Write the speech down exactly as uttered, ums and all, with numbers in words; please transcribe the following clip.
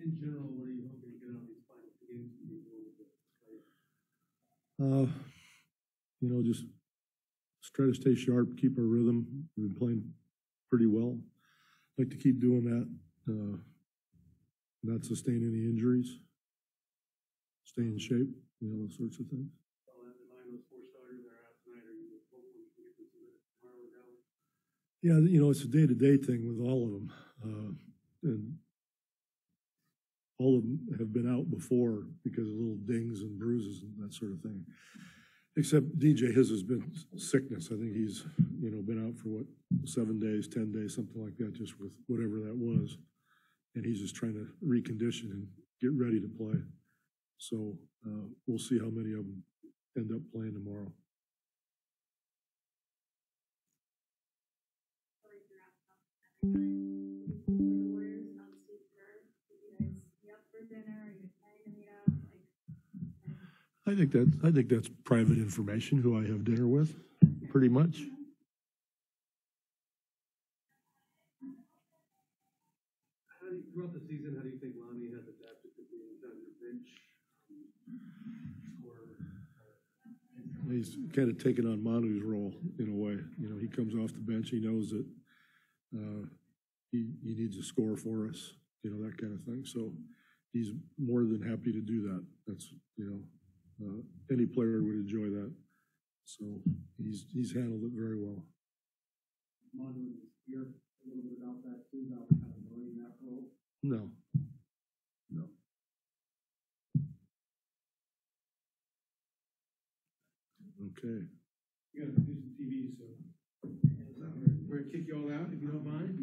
in general, what are you hoping to get out of these final two games? Uh, you know, just try to stay sharp, keep our rhythm. We've been playing pretty well. Like to keep doing that, uh, not sustain any injuries, stay in shape, you know, those sorts of things. Yeah, you know, it's a day-to-day thing with all of them. Uh, and all of them have been out before because of little dings and bruises and that sort of thing. Except D J, his has been sickness. I think he's, you know, been out for, what, seven days, ten days, something like that, just with whatever that was. And he's just trying to recondition and get ready to play. So uh, we'll see how many of them end up playing tomorrow. I think that I think that's private information. Who I have dinner with, pretty much. How do you, throughout the season, how do you think Lonnie has adapted to being on your bench? Or he's kind of taken on Manu's role in a way. You know, he comes off the bench. He knows that uh, he he needs a score for us. You know, that kind of thing. So he's more than happy to do that. That's, you know. Uh, any player would enjoy that, so he's he's handled it very well. Manu, you hear a little bit about that too, about kind of knowing that role? No, no. Okay. You got to do some T V, so we're gonna kick you all out if you don't mind.